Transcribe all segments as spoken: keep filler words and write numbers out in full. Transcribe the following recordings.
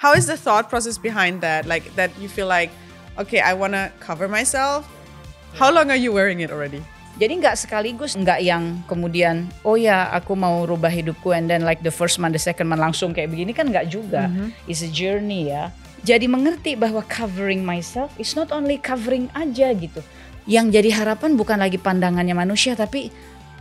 How is the thought process behind that? Like that you feel like, okay, I want to cover myself. How long are you wearing it already? Jadi nggak sekaligus, nggak yang kemudian, oh ya aku mau rubah hidupku and then like the first month, the second month langsung kayak begini kan nggak juga. Mm-hmm. It's a journey ya. Jadi mengerti bahwa covering myself is not only covering aja gitu. Yang jadi harapan bukan lagi pandangannya manusia tapi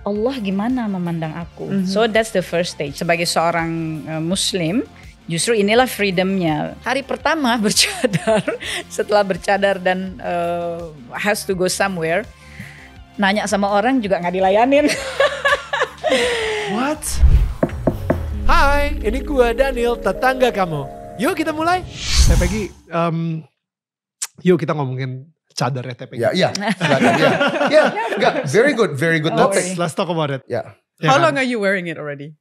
Allah gimana memandang aku. Mm-hmm. So that's the first stage. Sebagai seorang uh, Muslim, justru inilah freedomnya. Hari pertama bercadar, setelah bercadar dan uh, has to go somewhere, nanya sama orang juga nggak dilayanin. What? Hai, ini gua Daniel, tetangga kamu. Yuk kita mulai. Hey Peggy, um, yuk kita ngomongin cadar ya Peggy. Ya, ya. Enggak, very good, very good. Oh, let's, let's talk about it. Yeah. How yeah. long are you wearing it already?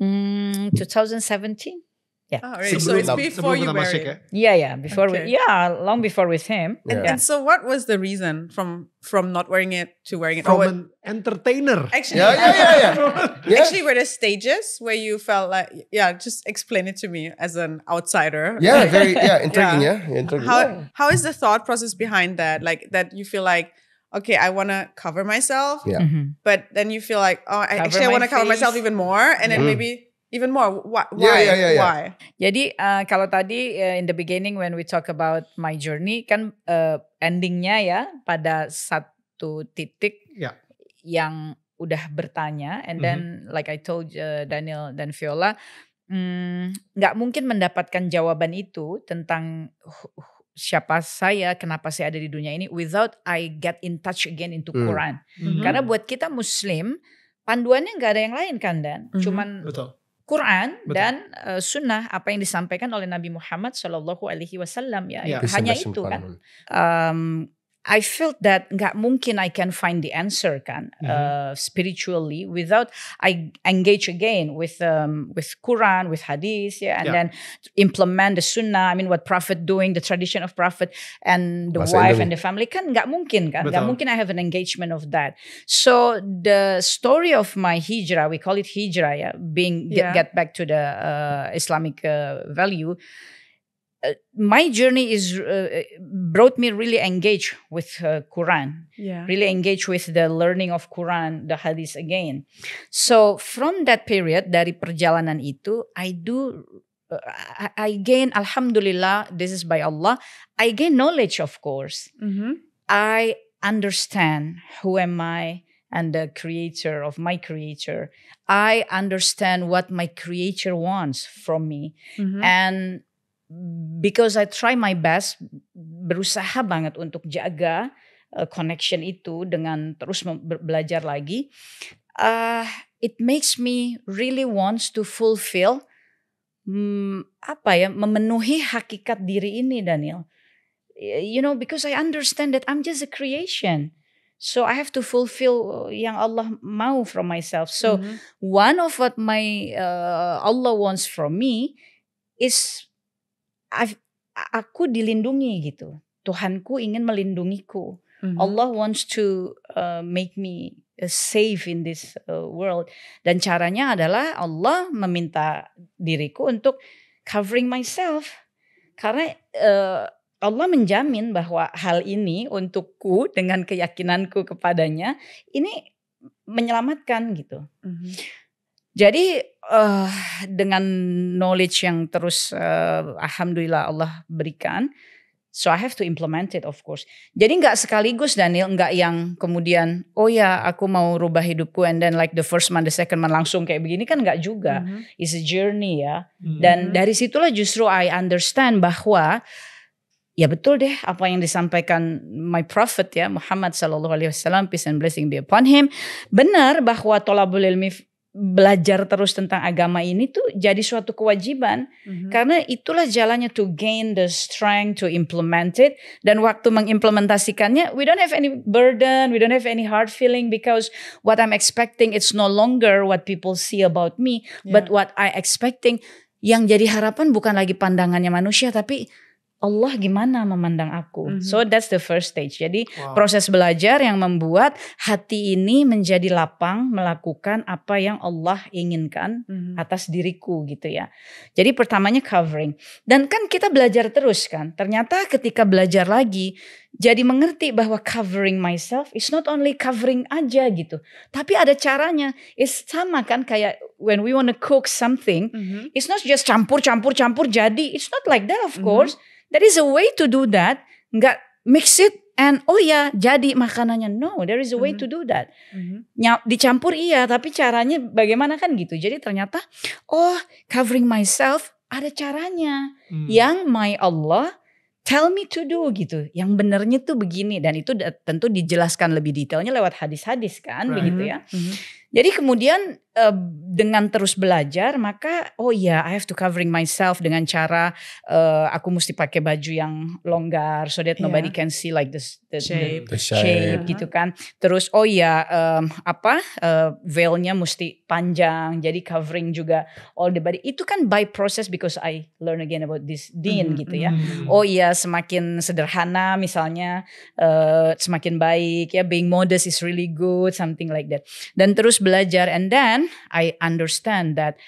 Mm, twenty seventeen. Yeah. Oh, right. So it's before you were it. Yeah, yeah. Before okay. we, yeah, long before with him. Yeah. And, and so, what was the reason from from not wearing it to wearing it? From oh, an entertainer. Actually, yeah, yeah, yeah, yeah. yeah. Actually, were there stages where you felt like, yeah, just explain it to me as an outsider. Yeah, very, yeah, intriguing, yeah. yeah intriguing. How how is the thought process behind that? Like that you feel like, okay, I want to cover myself, yeah. mm-hmm. but then you feel like, oh, I actually I want to cover myself even more, and then mm-hmm. maybe even more. Why? Yeah, yeah, yeah, yeah. Why? Jadi uh, kalau tadi uh, in the beginning when we talk about my journey, kan uh, endingnya ya pada satu titik yeah. yang udah bertanya, and then mm-hmm. like I told uh, Daniel dan Viola, nggak mm, mungkin mendapatkan jawaban itu tentang Uh, siapa saya, kenapa saya ada di dunia ini without I get in touch again into mm. Quran. Mm-hmm. Karena buat kita Muslim panduannya nggak ada yang lain kan Dan, mm-hmm. cuman betul. Quran betul. Dan uh, Sunnah apa yang disampaikan oleh Nabi Muhammad Shallallahu Alaihi Wasallam ya, yeah. hanya itu kan. Um, I felt that nggak mungkin I can find the answer kan mm-hmm. uh, spiritually without I engage again with um, with Quran, with Hadith, yeah, and yeah. then implement the Sunnah. I mean, what Prophet doing, the tradition of Prophet and the Bahasa wife Indonesia. And the family kan nggak mungkin kan, nggak mungkin I have an engagement of that. So the story of my hijrah, we call it hijrah, yeah, being yeah. Get, get back to the uh, Islamic uh, value. Uh, my journey is uh, brought me really engaged with uh, Quran, yeah. really engaged with the learning of Quran, the Hadith again. So from that period, dari perjalanan itu, I do, uh, I, I gain, alhamdulillah, this is by Allah, I gain knowledge of course. Mm-hmm. I understand who am I and the creator of my creator. I understand what my creator wants from me. Mm-hmm. And because I try my best, berusaha banget untuk jaga uh, connection itu dengan terus belajar lagi. Uh, it makes me really wants to fulfill um, apa ya, memenuhi hakikat diri ini Daniel. You know, because I understand that I'm just a creation. So I have to fulfill yang Allah mau from myself. So mm-hmm. one of what my uh, Allah wants from me is I've, aku dilindungi gitu. Tuhanku ingin melindungiku. Mm-hmm. Allah wants to uh, make me safe in this uh, world. Dan caranya adalah Allah meminta diriku untuk covering myself. Karena uh, Allah menjamin bahwa hal ini untukku dengan keyakinanku kepadanya ini menyelamatkan gitu. Mm-hmm. Jadi uh, dengan knowledge yang terus uh, alhamdulillah Allah berikan, so I have to implement it of course. Jadi nggak sekaligus Daniel, nggak yang kemudian oh ya aku mau rubah hidupku and then like the first month, the second month langsung kayak begini kan nggak juga. Mm-hmm. It's a journey ya. Mm-hmm. Dan dari situlah justru I understand bahwa ya betul deh apa yang disampaikan my prophet ya Muhammad Sallallahu Alaihi Wasallam, peace and blessing be upon him. Benar bahwa tolabul ilmi, belajar terus tentang agama ini tuh jadi suatu kewajiban. Mm-hmm. Karena itulah jalannya to gain the strength to implement it. Dan waktu mengimplementasikannya, we don't have any burden, we don't have any hard feeling because what I'm expecting it's no longer what people see about me. Yeah. But what I expecting, yang jadi harapan bukan lagi pandangannya manusia tapi Allah gimana memandang aku. Mm-hmm. So that's the first stage. Jadi wow. proses belajar yang membuat hati ini menjadi lapang melakukan apa yang Allah inginkan mm-hmm. atas diriku gitu ya. Jadi pertamanya covering. Dan kan kita belajar terus kan. Ternyata ketika belajar lagi jadi mengerti bahwa covering myself is not only covering aja gitu. Tapi ada caranya. It's sama kan kayak when we want to cook something. Mm-hmm. It's not just campur campur campur jadi. It's not like that of mm-hmm. course. There is a way to do that. Nggak mix it and oh ya jadi makanannya. No, there is a way mm-hmm. to do that. Mm-hmm. Dicampur iya, tapi caranya bagaimana kan gitu. Jadi ternyata oh covering myself ada caranya. Mm. Yang my Allah tell me to do gitu. Yang benernya tuh begini. Dan itu tentu dijelaskan lebih detailnya lewat hadis-hadis kan right. begitu ya. Mm-hmm. Jadi kemudian uh, dengan terus belajar maka oh ya yeah, I have to covering myself dengan cara uh, aku mesti pakai baju yang longgar so that yeah. nobody can see like the, the shape, the shape, shape uh-huh. gitu kan. Terus oh ya yeah, um, apa uh, veilnya mesti panjang jadi covering juga all the body. Itu kan by process because I learn again about this deen mm-hmm. gitu ya. Mm-hmm. Oh ya yeah, semakin sederhana misalnya uh, semakin baik ya, being modest is really good something like that. Dan terus belajar and then I understand that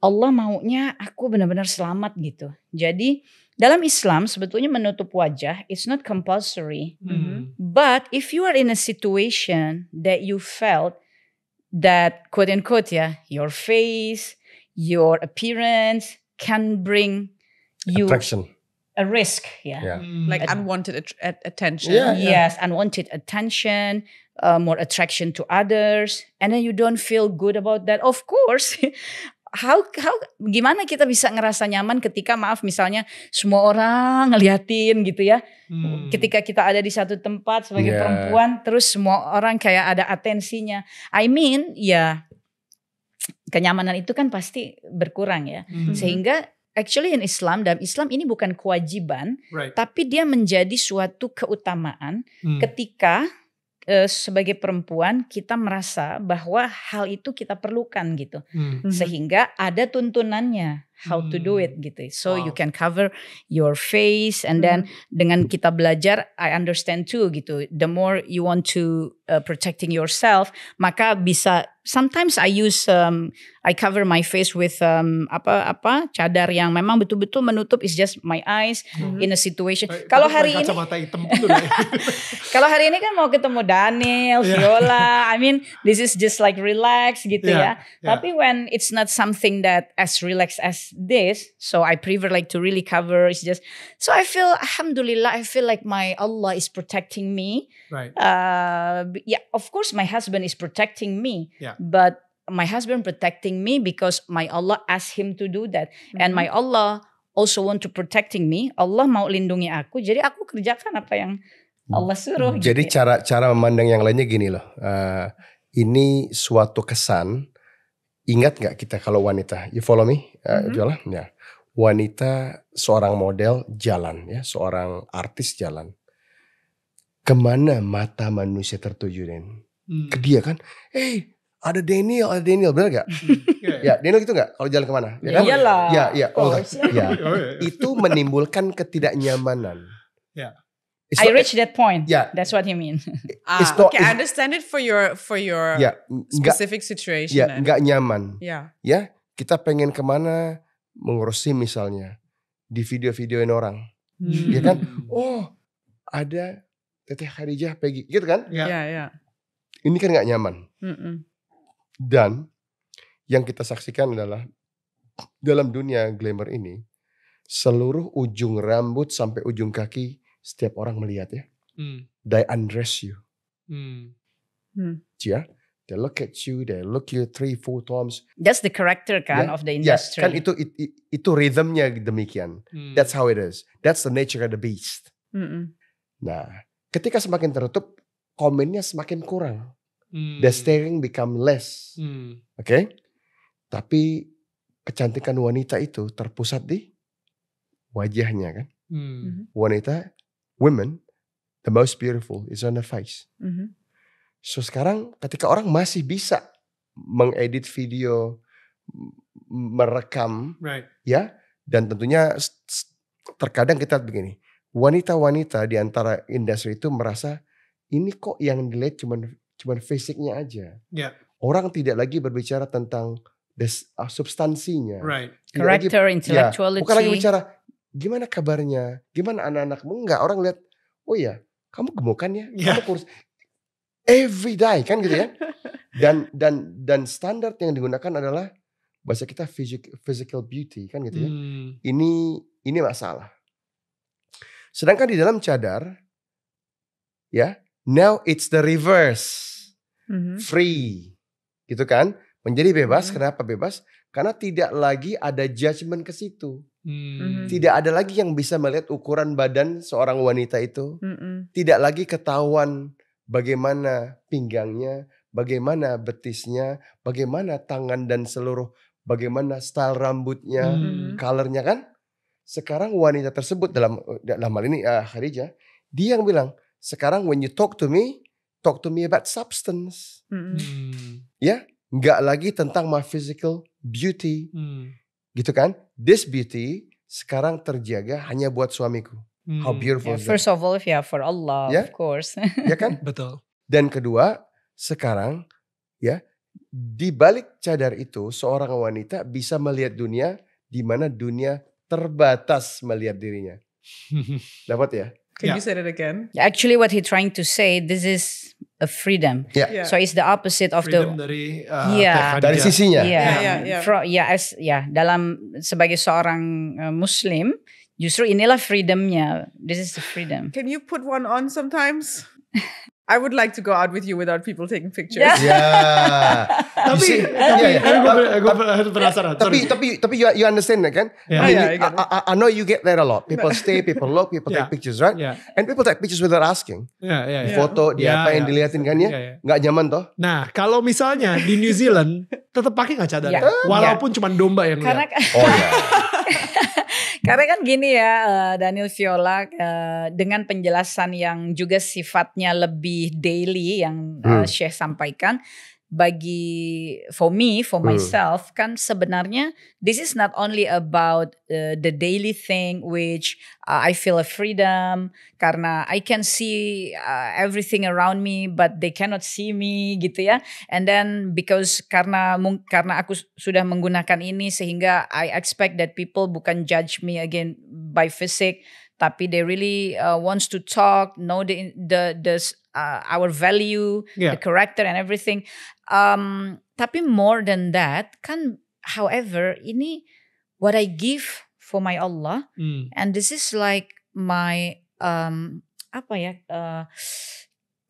Allah maunya aku benar-benar selamat gitu. Jadi dalam Islam sebetulnya menutup wajah it's not compulsory. Mm-hmm. But if you are in a situation that you felt that quote unquote ya your face, your appearance can bring you attraction. A risk ya. Yeah. Mm. Like unwanted at- attention. Yeah, yeah. Yes, unwanted attention. Uh, more attraction to others, and then you don't feel good about that. Of course, how how gimana kita bisa ngerasa nyaman ketika maaf misalnya semua orang ngeliatin gitu ya. Hmm. Ketika kita ada di satu tempat sebagai yeah. perempuan, terus semua orang kayak ada atensinya. I mean, ya yeah, kenyamanan itu kan pasti berkurang ya. Hmm. Sehingga actually in Islam, dalam Islam ini bukan kewajiban, right. tapi dia menjadi suatu keutamaan hmm. ketika sebagai perempuan kita merasa bahwa hal itu kita perlukan gitu. Hmm. Sehingga ada tuntunannya how hmm. to do it gitu. So wow. you can cover your face and hmm. then dengan kita belajar I understand too gitu. The more you want to uh, protecting yourself maka bisa sometimes I use um, I cover my face with um, apa-apa cadar yang memang betul-betul menutup is just my eyes hmm. in a situation. Ay, kalau hari ini kalau hari ini kan mau ketemu Daniel, Viola, yeah. I mean this is just like relax gitu yeah. ya. Yeah. Tapi when it's not something that as relaxed as this, so I prefer like to really cover. It's just so I feel alhamdulillah I feel like my Allah is protecting me. Right. Uh, yeah, of course my husband is protecting me. Yeah. But my husband protecting me because my Allah asked him to do that. Mm-hmm. And my Allah also want to protecting me. Allah mau lindungi aku. Jadi aku kerjakan apa yang Allah suruh. Jadi gitu. cara cara memandang yang lainnya gini loh. Uh, ini suatu kesan. Ingat gak kita kalau wanita? You follow me? Uh, mm-hmm. Viola? Ya. Wanita seorang model jalan ya. Seorang artis jalan. Kemana mata manusia tertujuin? Mm. Ke dia kan. Eh. Hey, ada Daniel, ada Daniel, benar gak? Ya, Daniel gitu gak? Kalau jalan kemana? Ya, kan? Iyalah. Ya, ya, oh, ya. Itu menimbulkan ketidaknyamanan. Yeah. I reached that point. Yeah. That's what you mean. Ah, not, okay, I understand it for your for your yeah, specific gak, situation. Ya, yeah, gak nyaman. Yeah. Ya, kita pengen kemana mengurusi misalnya di video-videoin orang. Hmm. Ya kan? Oh, ada Teteh Khadijah Peggy, gitu kan? Iya, yeah. iya. Yeah, yeah. Ini kan gak nyaman. Mm-mm. Dan yang kita saksikan adalah dalam dunia glamour ini seluruh ujung rambut sampai ujung kaki setiap orang melihat ya. Mm. They undress you. Mm. Mm. Yeah, they look at you, they look you three, four times. That's the character kan yeah. of the industry. Yeah. Kan itu it, it, itu rhythmnya demikian. Mm. That's how it is. That's the nature of the beast. Mm-mm. Nah, ketika semakin tertutup komennya semakin kurang. Hmm. The staring become less. Hmm. Oke. Okay? Tapi kecantikan wanita itu terpusat di wajahnya kan. Hmm. Wanita, women, the most beautiful is on the face. Hmm. So sekarang ketika orang masih bisa mengedit video, merekam, right. ya, dan tentunya terkadang kita begini, wanita-wanita di antara industri itu merasa ini kok yang dilihat cuman cuman fisiknya aja. Yeah. Orang tidak lagi berbicara tentang des, uh, substansinya. Right. Karakter, intellectuality. Ya, bukan lagi bicara gimana kabarnya, gimana anak-anakmu, enggak. Orang lihat, oh ya, kamu gemukan ya, yeah. kamu kurus. Every day kan gitu ya. Dan dan dan standar yang digunakan adalah bahasa kita physical beauty kan gitu ya. Hmm. Ini ini masalah. Sedangkan di dalam cadar, ya, now it's the reverse. Mm-hmm. Free, gitu kan? Menjadi bebas. Mm-hmm. Kenapa bebas? Karena tidak lagi ada judgement ke situ. Mm-hmm. Tidak ada lagi yang bisa melihat ukuran badan seorang wanita itu. Mm-hmm. Tidak lagi ketahuan bagaimana pinggangnya, bagaimana betisnya, bagaimana tangan dan seluruh, bagaimana style rambutnya, mm-hmm. colornya kan? Sekarang wanita tersebut dalam dalam hal ini uh, Khadijah, dia yang bilang, sekarang when you talk to me, talk to me about substance. Mm. Ya, nggak lagi tentang my physical beauty. Mm. Gitu kan? This beauty sekarang terjaga hanya buat suamiku. Mm. How beautiful yeah, is that? First of all, yeah, for Allah, yeah? Of course. Ya kan? Betul. Dan kedua, sekarang ya, di balik cadar itu seorang wanita bisa melihat dunia di mana dunia terbatas melihat dirinya. Dapat ya? Can yeah. you say that again? Actually what he trying to say, this is a freedom. Yeah. Yeah. So it's the opposite of freedom the dari uh, yeah. dari sisinya. Ya, yeah. yeah, yeah, yeah. yeah, as ya yeah. dalam sebagai seorang uh, muslim, justru inilah freedomnya. This is the freedom. Can you put one on sometimes? I would like to go out with you without people taking pictures. Yeah. yeah. tapi, tapi, aku penasaran. Tapi, tapi, tapi you, you understand that kan? Yeah. I, mean, yeah, I, I, I know you get that a lot. People stay, people look, people yeah. take pictures, right? Yeah. And people take pictures without asking. Yeah, yeah, yeah. Foto, dia yeah, apa yang yeah. dilihatin kan ya? Yeah, yeah. Nggak nyaman toh? Nah, kalau misalnya di New Zealand, tetap pakai nggak cadar? Yeah. Walaupun yeah. cuma domba yang lihat. Oh ya. Karena kan gini ya, Daniel, Viola, dengan penjelasan yang juga sifatnya lebih daily yang hmm. Syekh sampaikan, bagi for me, for myself, hmm. kan sebenarnya this is not only about uh, the daily thing which uh, I feel a freedom karena I can see uh, everything around me but they cannot see me gitu ya, and then because karena karena aku sudah menggunakan ini sehingga I expect that people bukan judge me again by physique tapi they really uh, wants to talk, know the the the Uh, our value, yeah. the character and everything. Um, tapi more than that, kan, however, ini what I give for my Allah, mm. and this is like my um, apa ya uh,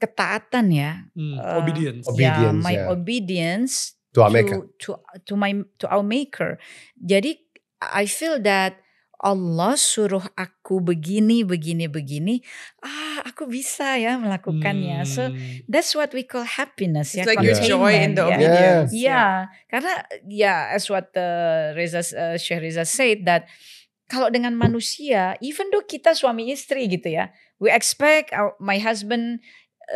ketaatan ya, mm. uh, obedience, yeah, obedience, my yeah. obedience to our maker, to, to my to our maker. Jadi I feel that Allah suruh aku begini, begini, begini. Ah, aku bisa ya melakukannya. Hmm. So that's what we call happiness. It's ya, like your joy in the ya. obedience. Yeah. yeah, karena ya yeah, as what uh, Reza, uh, Syekh Reza said that kalau dengan manusia, even though kita suami istri gitu ya, we expect our, my husband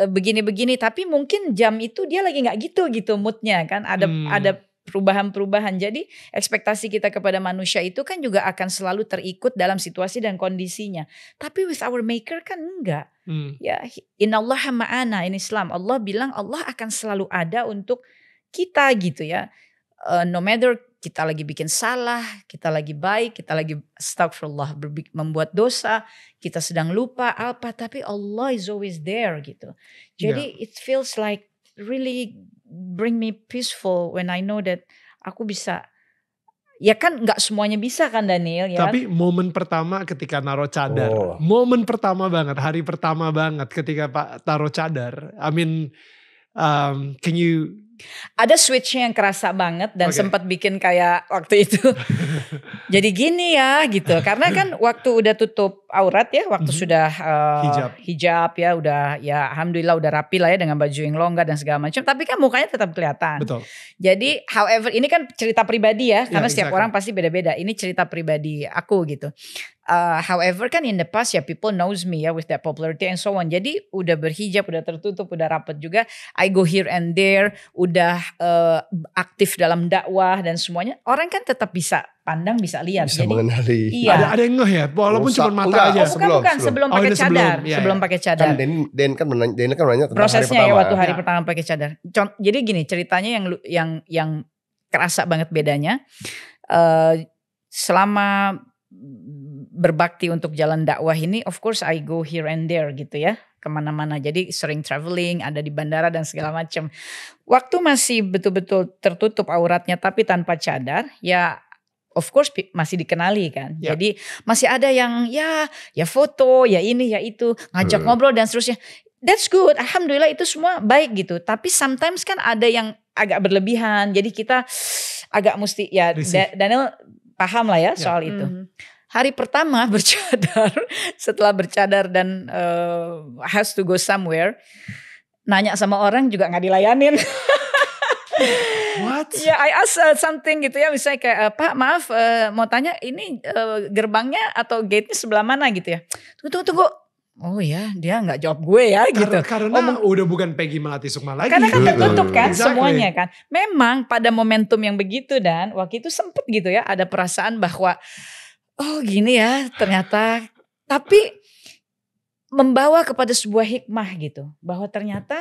begini-begini, uh, tapi mungkin jam itu dia lagi nggak gitu gitu moodnya kan. Ada hmm. ada perubahan-perubahan. Jadi ekspektasi kita kepada manusia itu kan juga akan selalu terikut dalam situasi dan kondisinya. Tapi with our maker kan enggak. Hmm. Ya, innallaha ma'ana in Islam. Allah bilang Allah akan selalu ada untuk kita gitu ya. Uh, no matter kita lagi bikin salah, kita lagi baik, kita lagi astagfirullah membuat dosa, kita sedang lupa apa, tapi Allah is always there gitu. Jadi yeah. it feels like really bring me peaceful when I know that aku bisa. Ya kan nggak semuanya bisa kan Daniel ya. Tapi kan? Momen pertama ketika naruh cadar. Oh. Momen pertama banget, hari pertama banget ketika Pak taruh cadar. I mean um, can you ada switchnya yang kerasa banget dan okay. sempat bikin kayak waktu itu jadi gini ya gitu karena kan waktu udah tutup aurat ya waktu mm-hmm. sudah uh, hijab. hijab ya udah ya alhamdulillah udah rapi lah ya dengan baju yang longgar dan segala macam tapi kan mukanya tetap kelihatan. Betul. Jadi however ini kan cerita pribadi ya karena yeah, setiap exactly. orang pasti beda-beda, ini cerita pribadi aku gitu. Uh, however kan in the past ya people knows me ya with that popularity and so on. Jadi udah berhijab, udah tertutup, udah rapat juga. I go here and there, udah uh, aktif dalam dakwah dan semuanya. Orang kan tetap bisa pandang, bisa lihat. Bisa jadi, mengenali. Iya. Ada, ada yang ngeh ya, walaupun cuma mata enggak, aja. Oh, bukan, sebelum, bukan, sebelum, sebelum pakai oh, cadar. Sebelum, ya, sebelum ya. pakai cadar. Kan Den kan menanya, Den kan menanya tentang prosesnya hari pertama. Prosesnya ya waktu hari ya. pertama pakai cadar. Contoh, jadi gini ceritanya yang yang yang kerasa banget bedanya. Uh, selama berbakti untuk jalan dakwah ini, of course I go here and there gitu ya, kemana-mana. Jadi sering traveling, ada di bandara dan segala macam. Waktu masih betul-betul tertutup auratnya, tapi tanpa cadar, ya of course masih dikenali kan. Yeah. Jadi masih ada yang ya, ya foto, ya ini, ya itu, ngajak hmm. ngobrol dan seterusnya. That's good, alhamdulillah itu semua baik gitu. Tapi sometimes kan ada yang agak berlebihan. Jadi kita agak mesti ya Receive. Daniel paham lah ya yeah. soal itu. Mm-hmm. Hari pertama bercadar, setelah bercadar dan uh, has to go somewhere, nanya sama orang juga nggak dilayanin. What? Ya, yeah, I ask uh, something gitu ya, misalnya kayak uh, Pak maaf uh, mau tanya ini uh, gerbangnya atau gate-nya sebelah mana gitu ya. Tunggu, tunggu, tunggu. Oh ya, dia nggak jawab gue ya gitu. Karena oh, udah bukan Peggy Melati Sukma lagi. Karena kan tertutup kan exactly. semuanya kan. Memang pada momentum yang begitu dan waktu itu sempet gitu ya ada perasaan bahwa oh gini ya ternyata. Tapi membawa kepada sebuah hikmah gitu. Bahwa ternyata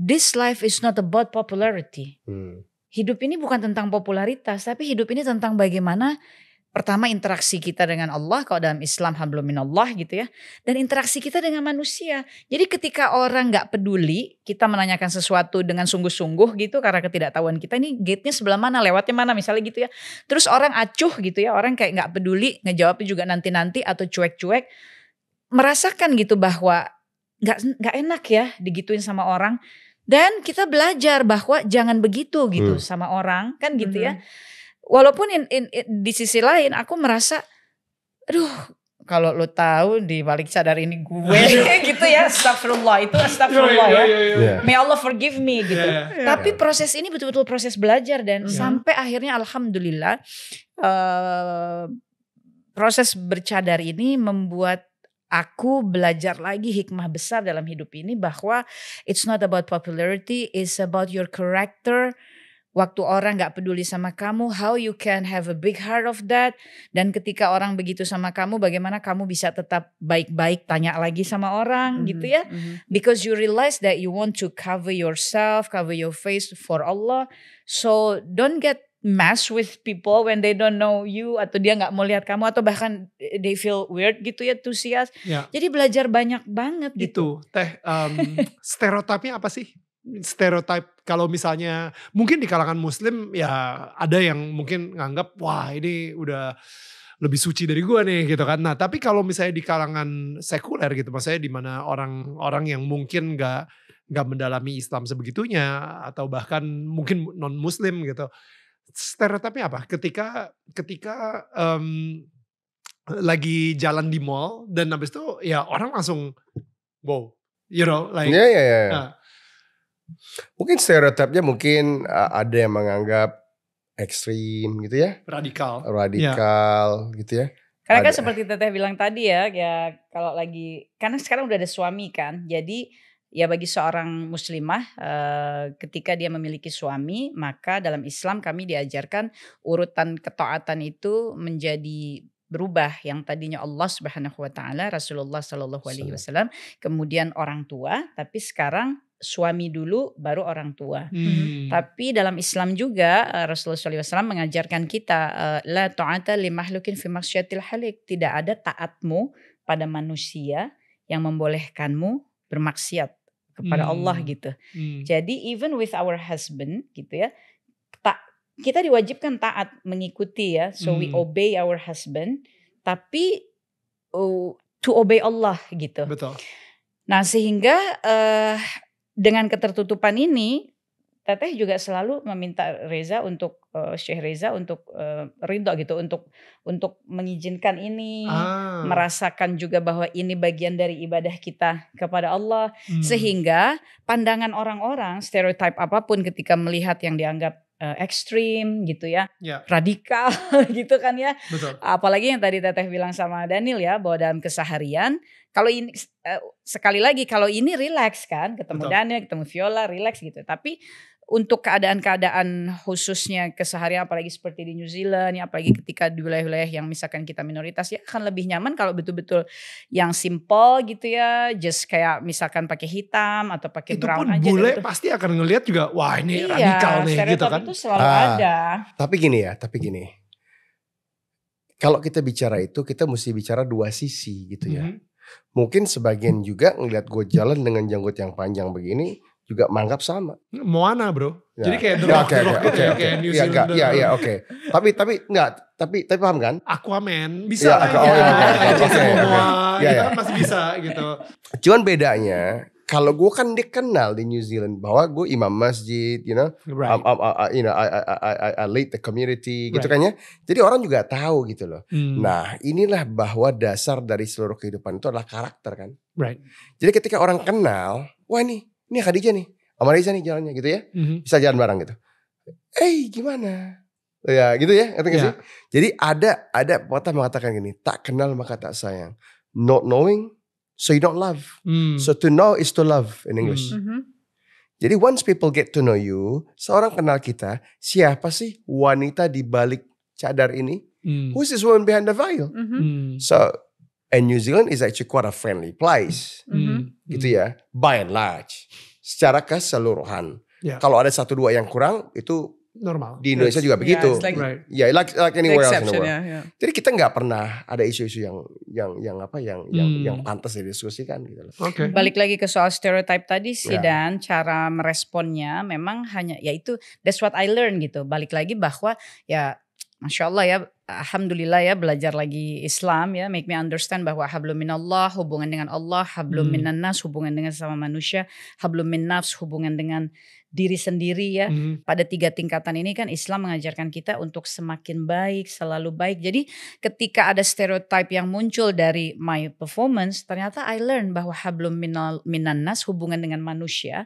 this life is not about popularity. Hmm. Hidup ini bukan tentang popularitas. Tapi hidup ini tentang bagaimana pertama interaksi kita dengan Allah, kalau dalam Islam hablum minallah gitu ya. Dan interaksi kita dengan manusia. Jadi ketika orang gak peduli, kita menanyakan sesuatu dengan sungguh-sungguh gitu. Karena ketidaktahuan kita ini gate-nya sebelah mana, lewatnya mana misalnya gitu ya. Terus orang acuh gitu ya, orang kayak gak peduli, ngejawabnya juga nanti-nanti atau cuek-cuek. Merasakan gitu bahwa gak, gak enak ya digituin sama orang. Dan kita belajar bahwa jangan begitu gitu hmm. sama orang kan gitu hmm. ya. Walaupun in, in, in, di sisi lain aku merasa, aduh kalau lo tahu di balik sadar ini gue gitu ya, astagfirullah itu astagfirullah yeah, yeah, yeah, yeah. ya. May Allah forgive me gitu. Yeah, yeah. Tapi proses ini betul-betul proses belajar dan yeah. sampai akhirnya alhamdulillah uh, proses bercadar ini membuat aku belajar lagi hikmah besar dalam hidup ini bahwa it's not about popularity, it's about your character. Waktu orang gak peduli sama kamu, how you can have a big heart of that. Dan ketika orang begitu sama kamu, bagaimana kamu bisa tetap baik-baik tanya lagi sama orang mm-hmm, gitu ya. Mm-hmm. Because you realize that you want to cover yourself, cover your face for Allah. So don't get messed with people when they don't know you. Atau dia gak mau lihat kamu, atau bahkan they feel weird gitu ya to see us. Yeah. Jadi belajar banyak banget gitu. Itu teh um, stereotipnya apa sih? Stereotip kalau misalnya mungkin di kalangan muslim ya ada yang mungkin nganggap wah ini udah lebih suci dari gua nih gitu kan. Nah tapi kalau misalnya di kalangan sekuler gitu maksudnya di mana orang-orang yang mungkin gak, gak mendalami Islam sebegitunya atau bahkan mungkin non muslim gitu. Stereotipnya apa? Ketika ketika um, lagi jalan di mall dan habis itu ya orang langsung wow you know like yeah, yeah, yeah. Nah, mungkin stereotipnya mungkin ada yang menganggap ekstrim gitu ya. Radikal. Radikal ya. Gitu ya. Karena kan ada. Seperti Teteh bilang tadi ya, ya kalau lagi, karena sekarang udah ada suami kan. Jadi ya bagi seorang muslimah eh, ketika dia memiliki suami, maka dalam Islam kami diajarkan urutan ketaatan itu menjadi berubah, yang tadinya Allah Subhanahu wa taala, Rasulullah sallallahu alaihi wasallam, kemudian orang tua, tapi sekarang suami dulu baru orang tua. Hmm. Tapi dalam Islam juga Rasulullah shallallahu alaihi wasallam mengajarkan kita la ta'ata li makhlukin fi maksiatil halik, tidak ada taatmu pada manusia yang membolehkanmu bermaksiat kepada hmm. Allah gitu. Hmm. Jadi even with our husband gitu ya, ta kita diwajibkan taat mengikuti ya, so hmm. we obey our husband tapi oh, to obey Allah gitu. Betul. Nah sehingga uh, dengan ketertutupan ini, Teteh juga selalu meminta Reza untuk uh, Syeikh Reza untuk uh, ridho gitu, untuk untuk mengizinkan ini, ah. merasakan juga bahwa ini bagian dari ibadah kita kepada Allah, hmm. sehingga pandangan orang-orang, stereotip apapun ketika melihat yang dianggap uh, ekstrim gitu ya, yeah. radikal gitu kan ya. Betul. Apalagi yang tadi Teteh bilang sama Daniel ya, bahwa dalam keseharian kalau ini uh, sekali lagi kalau ini relax kan, ketemu Betul. Daniel, ketemu Viola, relax gitu. Tapi untuk keadaan-keadaan khususnya keseharian, apalagi seperti di New Zealand ya, apalagi ketika di wilayah-wilayah yang misalkan kita minoritas ya, akan lebih nyaman kalau betul-betul yang simple gitu ya, just kayak misalkan pakai hitam atau pakai brown aja. Itu pun bule gitu. Pasti akan ngelihat juga, wah ini iya, radikal nih gitu kan. Itu selalu ah, ada. Tapi gini ya, tapi gini. Kalau kita bicara itu, kita mesti bicara dua sisi gitu ya. Mm-hmm. Mungkin sebagian juga ngelihat gue jalan dengan janggut yang panjang begini, juga menganggap sama. Moana bro. Ya. Jadi kayak drop ya, drop gitu ya. Kayak New Zealand. Iya iya oke. Tapi tapi enggak. Tapi tapi paham kan? Aquaman. Bisa lah ya. Kan? Ya, ya, okay, semua. Okay. Ya, ya. Masih bisa gitu. Cuman bedanya. Kalau gue kan dikenal di New Zealand. Bahwa gue imam masjid. You know. Right. Um, um, uh, you know I, I, I, I, I lead the community. Right. Gitu kan ya. Jadi orang juga tahu gitu loh. Hmm. Nah inilah bahwa dasar dari seluruh kehidupan itu adalah karakter kan. Right. Jadi ketika orang kenal. Wah nih. Ini Khadijah nih, sama Reza nih jalannya gitu ya, mm-hmm. bisa jalan bareng gitu. Eh hey, gimana? Ya gitu ya, ngerti gak yeah. sih? Jadi ada ada patah mengatakan gini, tak kenal maka tak sayang. Not knowing, so you don't love. Mm. So to know is to love in English. Mm-hmm. Jadi once people get to know you, seorang kenal kita, siapa sih wanita di balik cadar ini? Mm. Who's this woman behind the veil? Mm-hmm. So and New Zealand is actually quite a friendly place. Mm-hmm. Gitu ya. By and large. Secara keseluruhan. Yeah. Kalau ada satu dua yang kurang itu normal. Di Indonesia yes. juga begitu. Ya, yeah, like, right. yeah, like, like anywhere else in the world. Yeah, yeah. Jadi kita nggak pernah ada isu-isu yang yang yang apa yang hmm. yang yang pantas didiskusikan gitu loh. Okay. Balik lagi ke soal stereotype tadi sih yeah. dan cara meresponnya memang hanya yaitu that's what I learned gitu. Balik lagi bahwa ya Masya Allah ya, Alhamdulillah ya belajar lagi Islam ya, make me understand bahwa hablum minallah, hubungan dengan Allah, hablum hmm. minannas, hubungan dengan sama manusia, hablum minnafs, hubungan dengan diri sendiri ya. Hmm. Pada tiga tingkatan ini kan Islam mengajarkan kita untuk semakin baik, selalu baik. Jadi ketika ada stereotype yang muncul dari my performance, ternyata I learn bahwa hablum minannas, hubungan dengan manusia,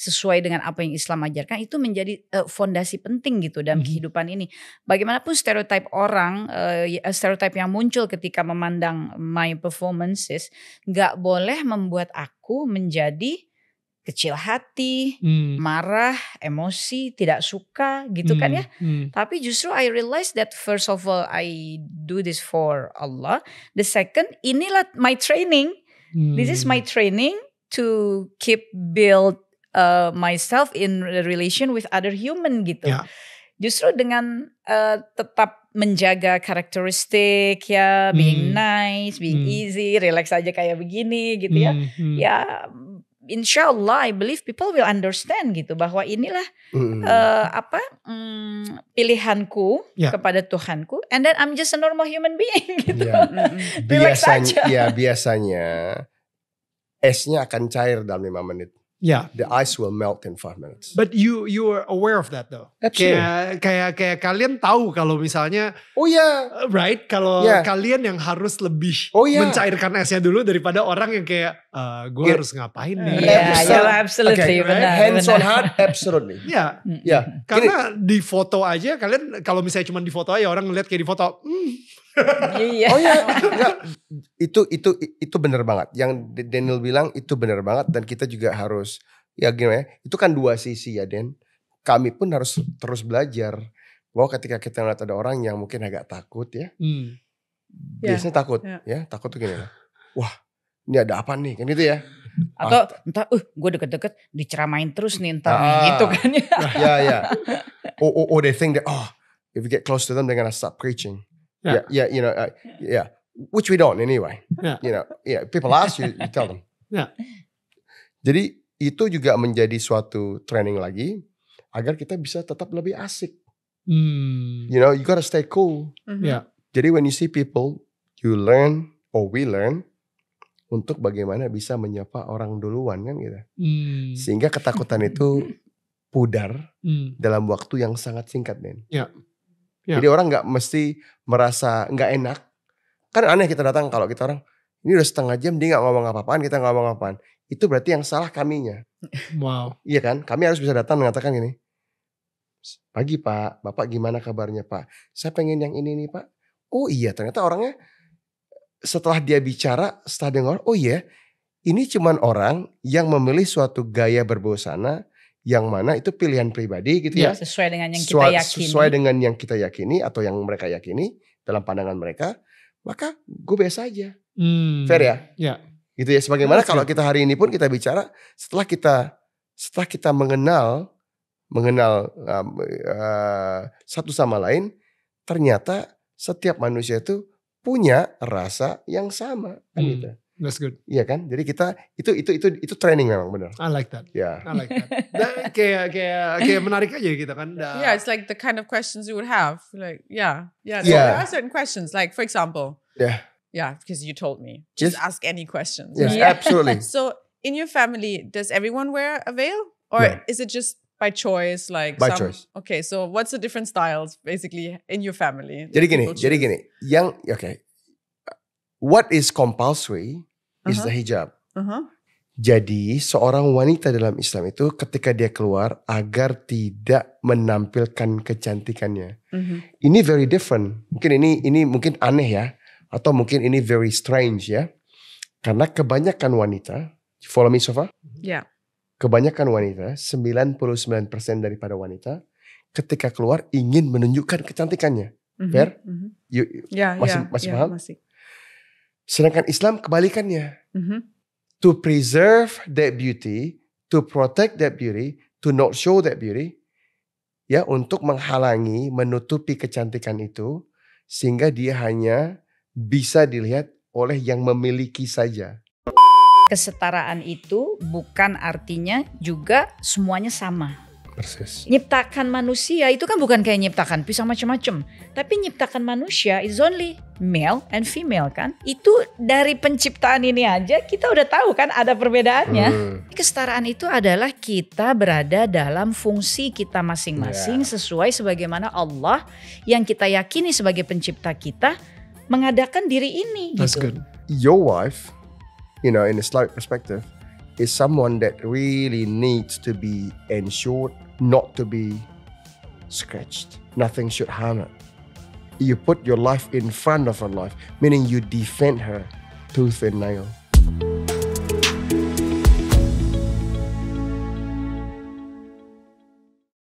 sesuai dengan apa yang Islam ajarkan itu menjadi uh, fondasi penting gitu dalam hmm. kehidupan ini. Bagaimanapun stereotip orang, uh, stereotip yang muncul ketika memandang my performances, gak boleh membuat aku menjadi kecil hati, hmm. marah, emosi, tidak suka gitu hmm. kan ya. Hmm. Tapi justru I realize that first of all I do this for Allah. The second, inilah my training. Hmm. This is my training to keep build Uh, myself in relation with other human gitu. Yeah. Justru dengan uh, tetap menjaga karakteristik ya, being mm. nice, being mm. easy, relax aja kayak begini gitu ya. Mm. Ya, insya Allah I believe people will understand gitu bahwa inilah mm. uh, apa um, pilihanku yeah. kepada Tuhanku. And then I'm just a normal human being gitu. Yeah. relax biasanya, aja. Ya biasanya esnya akan cair dalam lima menit. Yeah, the ice will melt in five minutes. But you you are aware of that though. Absolutely. Kayak kayak kayak kalian tahu kalau misalnya, oh ya, yeah. right? Kalau yeah. kalian yang harus lebih oh, yeah. mencairkan esnya dulu daripada orang yang kayak, uh, gue yeah. harus ngapain nih? Yeah, yeah, absolutely. Okay, right? Benar, hands benar. On heart, absolutely. Ya, yeah. yeah. karena gini. Di foto aja kalian kalau misalnya cuma di foto aja orang ngeliat kayak di foto. Mm. oh ya, enggak. itu itu itu benar banget. Yang Daniel bilang itu benar banget dan kita juga harus ya gimana ya? Itu kan dua sisi ya Den. Kami pun harus terus belajar bahwa ketika kita ngeliat ada orang yang mungkin agak takut ya, hmm. biasanya yeah. takut yeah. ya, takut tuh gini. Wah, ini ada apa nih? Kan gitu ya. Atau ah, entah, uh, gue deket-deket diceramain terus nih entar ah, gitu kan ya. Ya ya. Oh oh oh, they think that oh, if you get close to them they're gonna stop preaching. Yeah. yeah, yeah, you know, uh, yeah, which we don't anyway. Yeah. You know, yeah, people ask you, you tell them. Yeah. Jadi itu juga menjadi suatu training lagi agar kita bisa tetap lebih asik. Mm. You know, you gotta stay cool. Mm-hmm. Yeah. Jadi when you see people, you learn or we learn untuk bagaimana bisa menyapa orang duluan kan gitu. Mm. Sehingga ketakutan itu pudar mm. dalam waktu yang sangat singkat nih. Yeah. Yeah. Jadi orang gak mesti merasa gak enak. Kan aneh kita datang kalau kita orang, ini udah setengah jam dia gak ngomong apa-apaan, kita gak ngomong apa-apaan. Itu berarti yang salah kaminya. Wow. Iya kan, kami harus bisa datang mengatakan gini, Pagi Pak, Bapak gimana kabarnya Pak? Saya pengen yang ini nih Pak. Oh iya, ternyata orangnya setelah dia bicara, setelah dengar, oh iya, ini cuman orang yang memilih suatu gaya berbusana yang mana itu pilihan pribadi gitu ya, ya. Sesuai dengan yang kita yakini. Sesuai dengan yang kita yakini atau yang mereka yakini dalam pandangan mereka, maka gue biasa aja. Hmm. Fair ya? Ya. Gitu ya, sebagaimana kalau kita hari ini pun kita bicara setelah kita setelah kita mengenal mengenal uh, uh, satu sama lain, ternyata setiap manusia itu punya rasa yang sama kan hmm, gitu. That's good. Iya kan? Jadi kita itu itu itu itu training memang benar. I like that. Yeah. I like that. Dan kayak kayak kayak menarik aja gitu kan. Nah. Yeah, it's like the kind of questions you would have. Like yeah. Yeah, so yeah. There are certain questions like for example. Yeah. Yeah, because you told me. Just yes. ask any questions. Yes, yeah. Absolutely. So in your family, does everyone wear a veil? Or no. Is it just by choice? Like by some, choice. Okay, so what's the different styles basically in your family? Jadi gini, jadi gini. Yang, okay. What is compulsory uh-huh. is the hijab. Uh-huh. Jadi seorang wanita dalam Islam itu ketika dia keluar agar tidak menampilkan kecantikannya. Uh-huh. Ini very different. Mungkin ini ini mungkin aneh ya. Atau mungkin ini very strange ya. Karena kebanyakan wanita, follow me so far? Ya. Yeah. Kebanyakan wanita, sembilan puluh sembilan persen daripada wanita ketika keluar ingin menunjukkan kecantikannya. Mm-hmm. Fair? Mm-hmm. You, yeah, masih, yeah, masih yeah, paham? Masih. Sedangkan Islam kebalikannya. Mm-hmm. To preserve that beauty, to protect that beauty, to not show that beauty. Ya, untuk menghalangi, menutupi kecantikan itu sehingga dia hanya bisa dilihat oleh yang memiliki saja. Kesetaraan itu bukan artinya juga semuanya sama. Persis. Nyiptakan manusia itu kan bukan kayak nyiptakan pisang macam-macam. Tapi nyiptakan manusia is only male and female kan. Itu dari penciptaan ini aja kita udah tahu kan ada perbedaannya. Hmm. Kesetaraan itu adalah kita berada dalam fungsi kita masing-masing yeah. sesuai sebagaimana Allah yang kita yakini sebagai pencipta kita mengadakan diri ini. That's gitu. Good. Your wife, you know, in Islamic perspective, is someone that really needs to be ensured not to be scratched. Nothing should harm her. You put your life in front of her life, meaning you defend her tooth and nail.